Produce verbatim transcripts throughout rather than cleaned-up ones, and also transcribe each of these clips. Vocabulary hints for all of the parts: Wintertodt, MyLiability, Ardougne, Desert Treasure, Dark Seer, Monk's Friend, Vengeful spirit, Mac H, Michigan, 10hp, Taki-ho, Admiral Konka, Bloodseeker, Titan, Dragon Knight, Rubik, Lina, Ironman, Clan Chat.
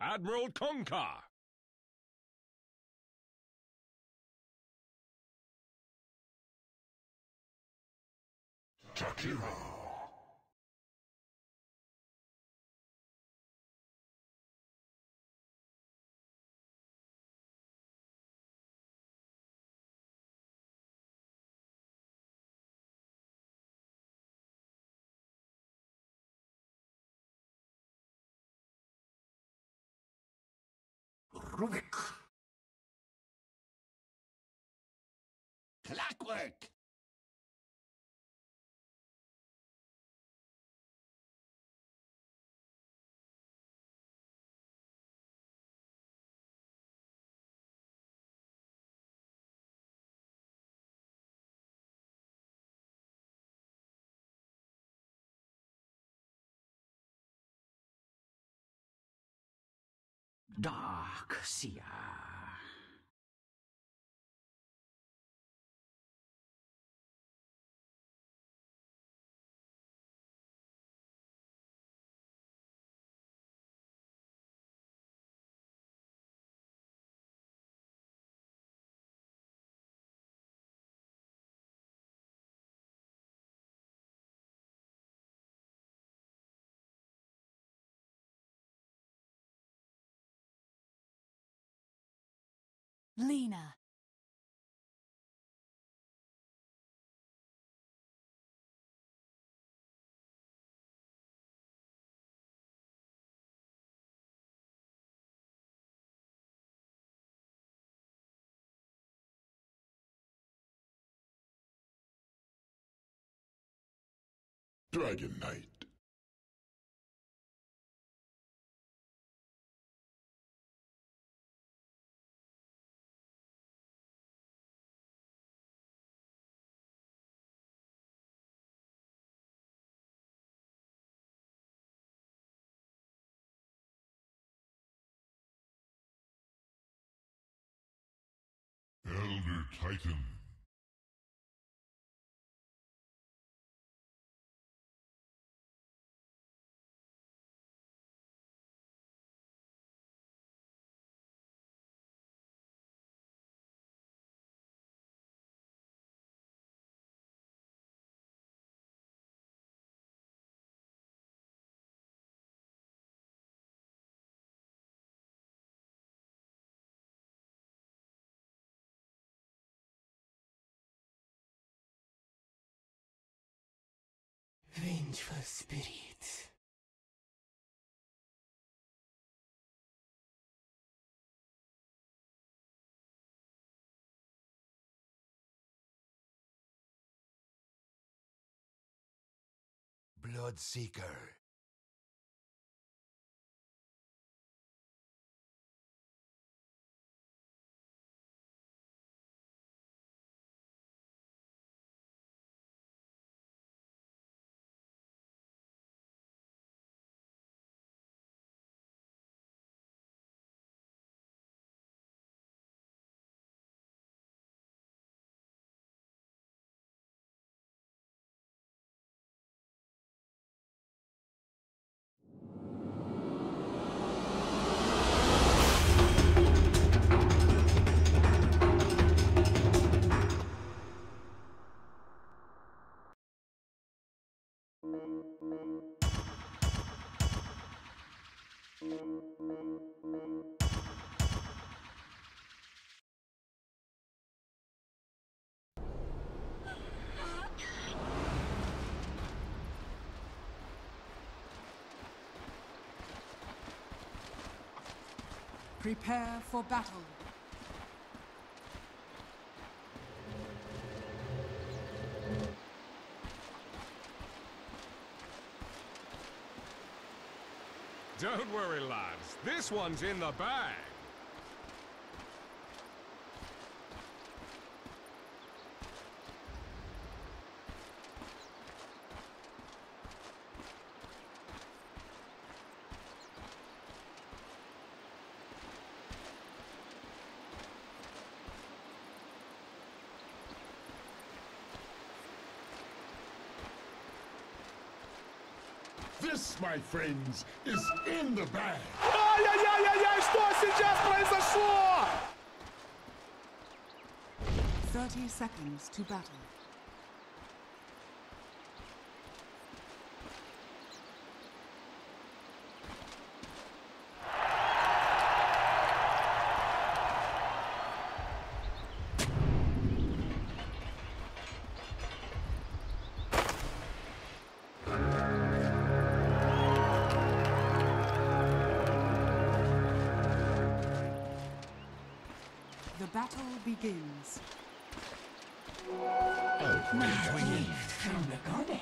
Admiral Konka! Taki-ho! Rubik! Clockwork! Dark Seer. Lina. Dragon Knight. Titan. Vengeful spirit. Bloodseeker. Prepare for battle. Don't worry, lads. This one's in the bag. This, my friends, is in the bag. Ай-яй-яй-яй-яй, что сейчас произошло? thirty seconds to battle. Battle begins. Oh, my queen from the goddess.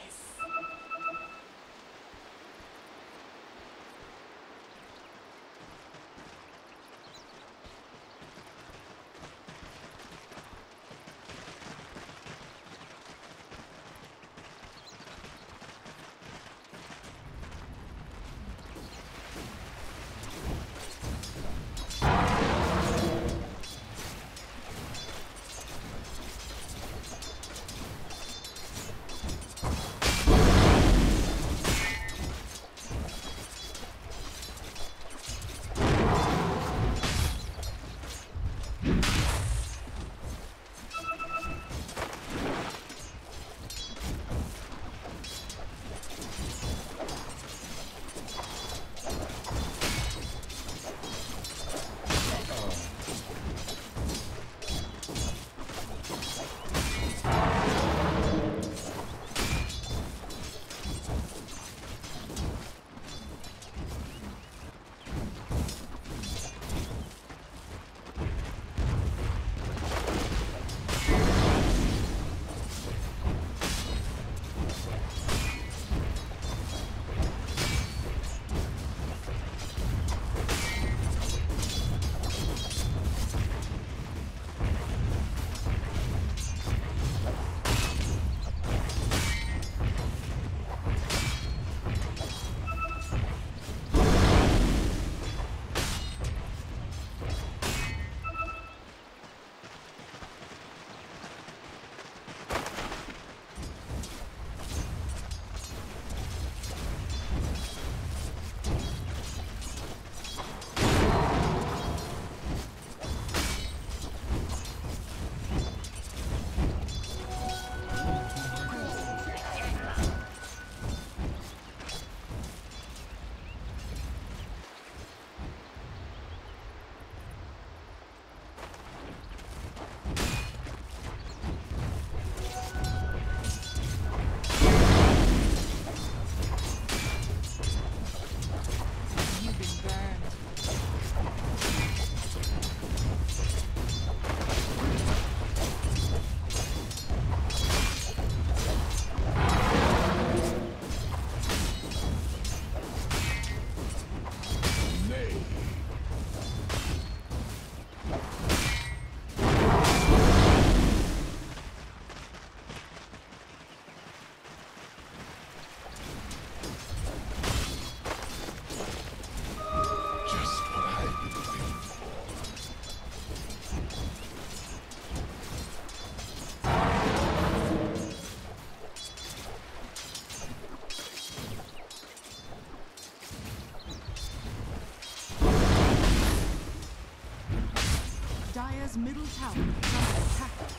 Dire's middle tower is under attack.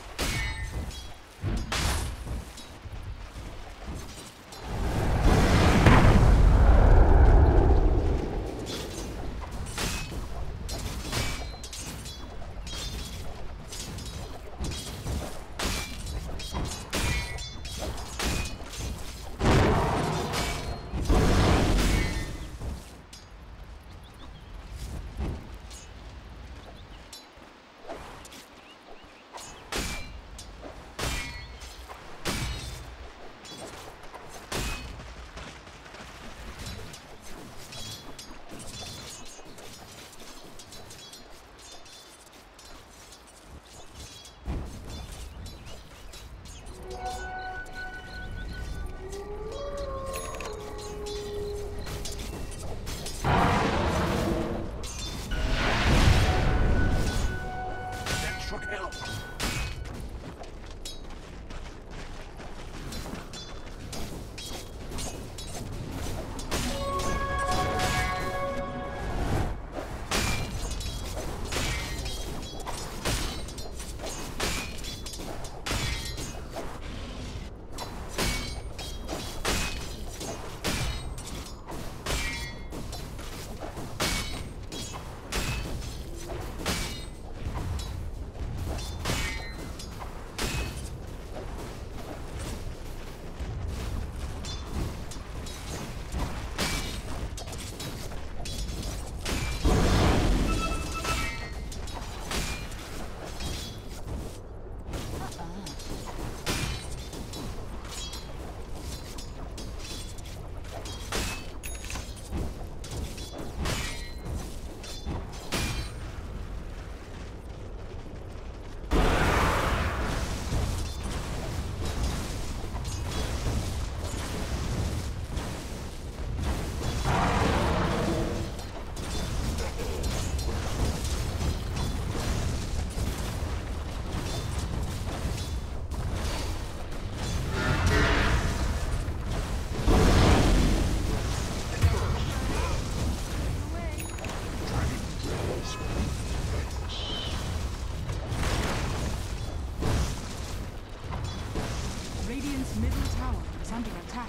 Radiant's middle tower is under attack.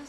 Dyer's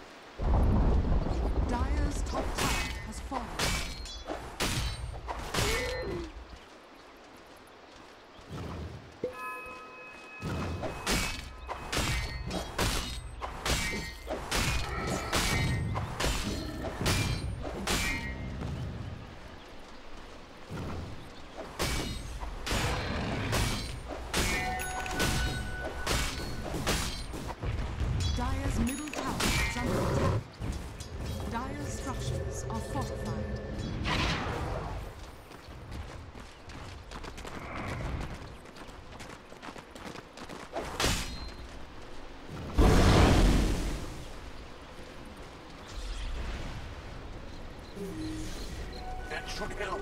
Dyer's top tower has fallen. Should help.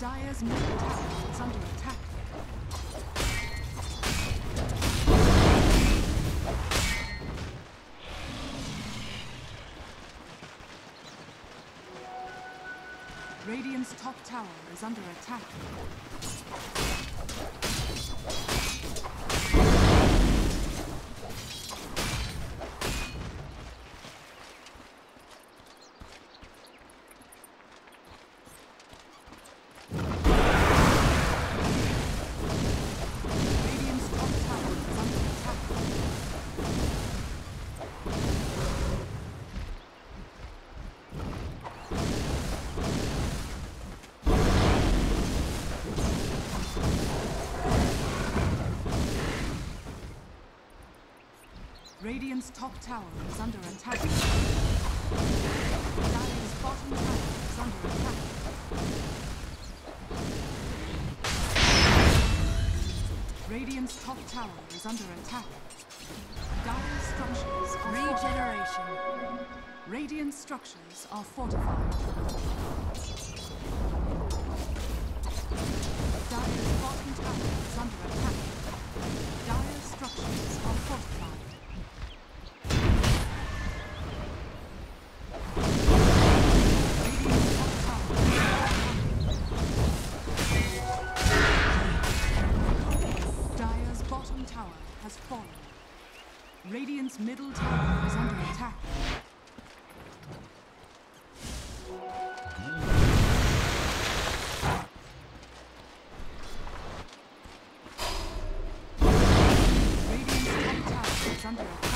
Dire's middle tower is under attack. Radiant's top tower is under attack. Radiant's top tower is under attack. Dire's bottom tower is under attack. Radiant's top tower is under attack. Dire's structures are regeneration. Radiant structures are fortified. Dire's bottom tower is under attack. Dire's structures are fortified. Radiant's middle tower is under attack. Radiant's middle tower is under attack.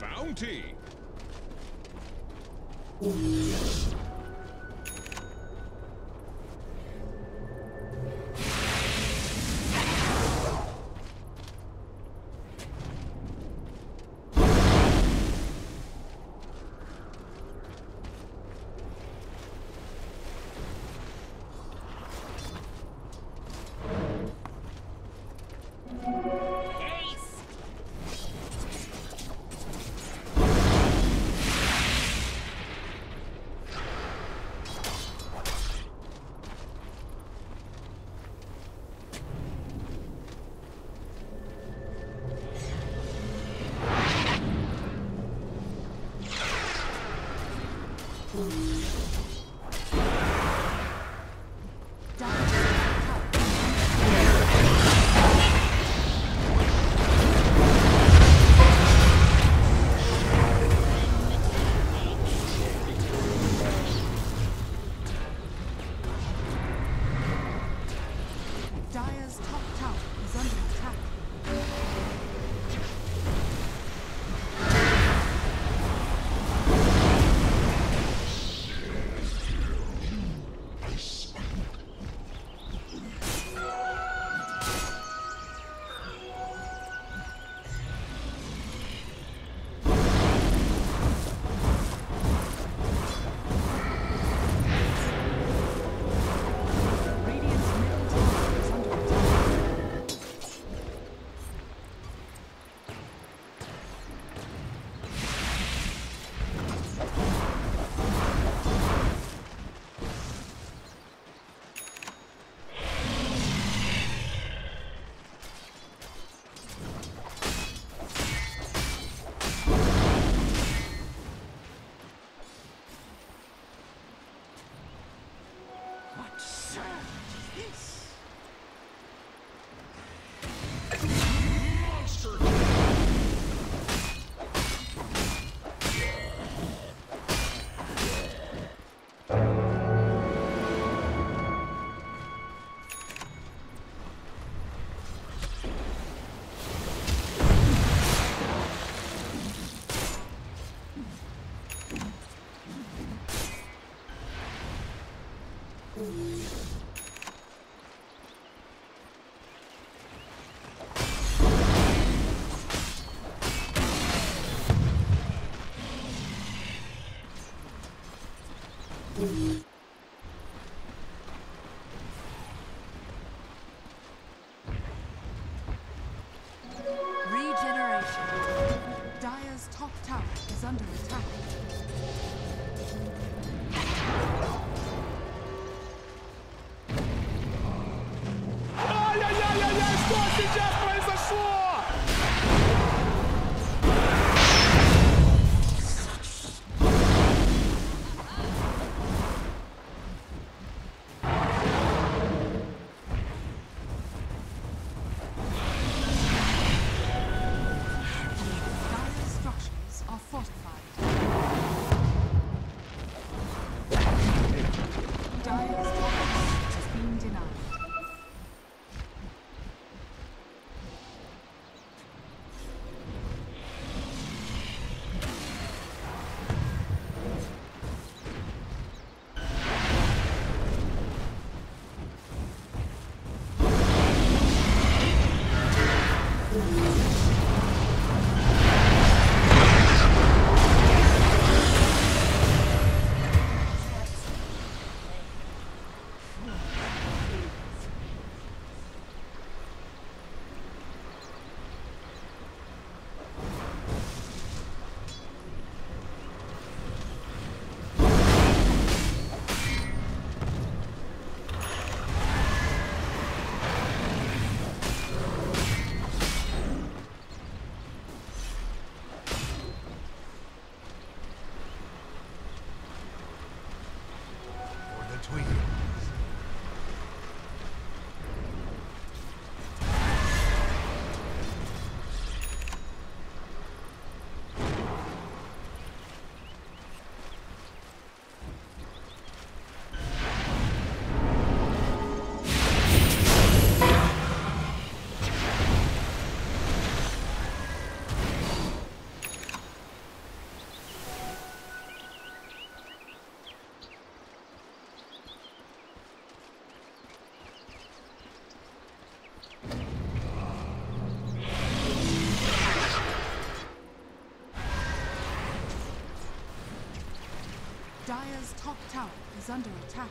Bounty! Dire's top tower is under attack.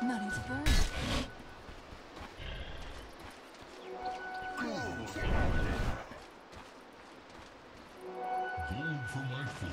Money to burn. Gold for my food.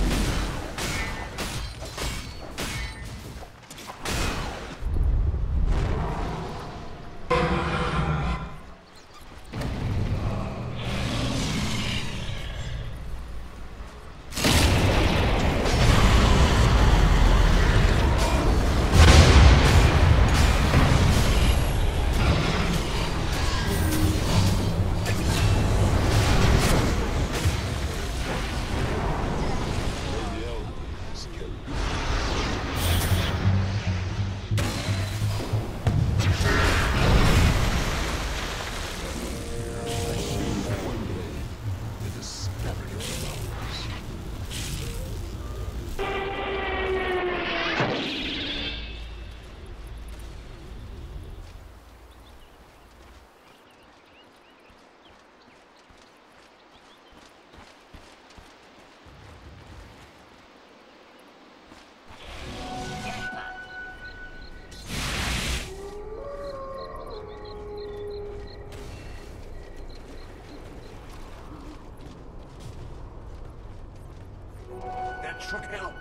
Truck help.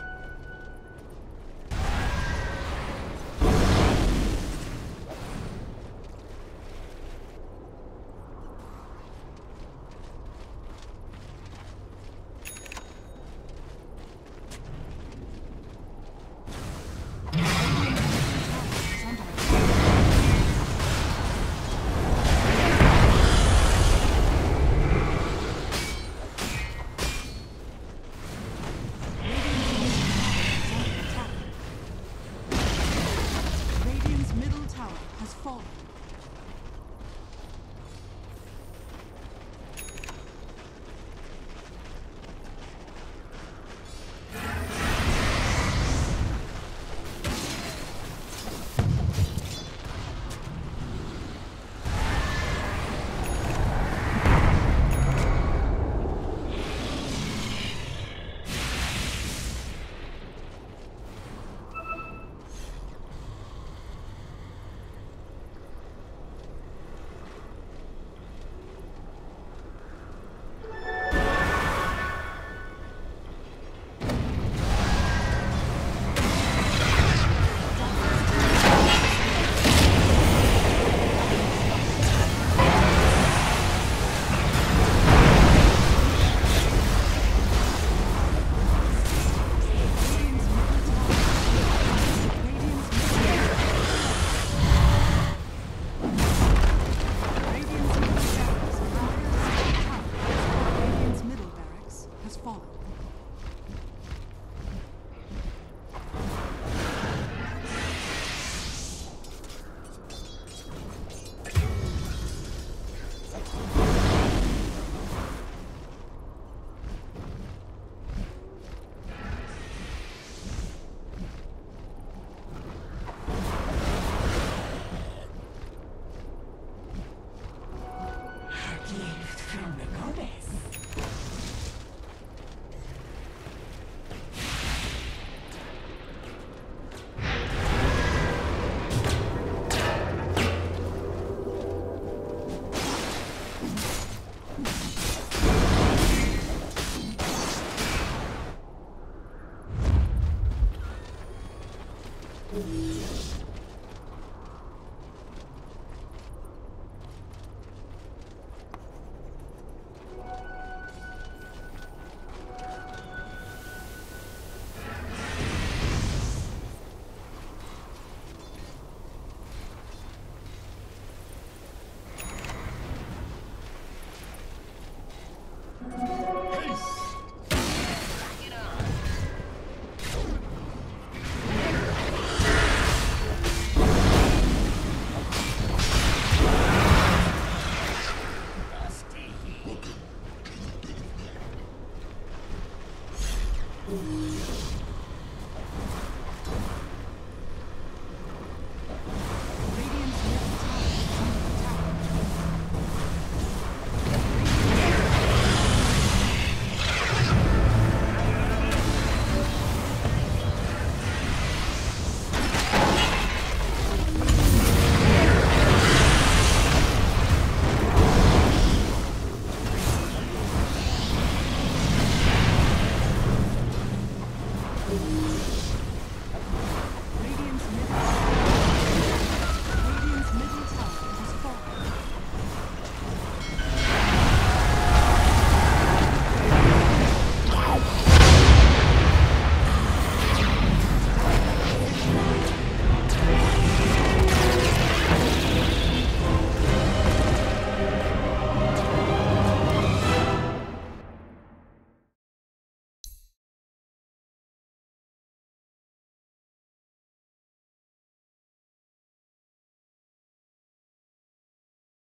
Ooh.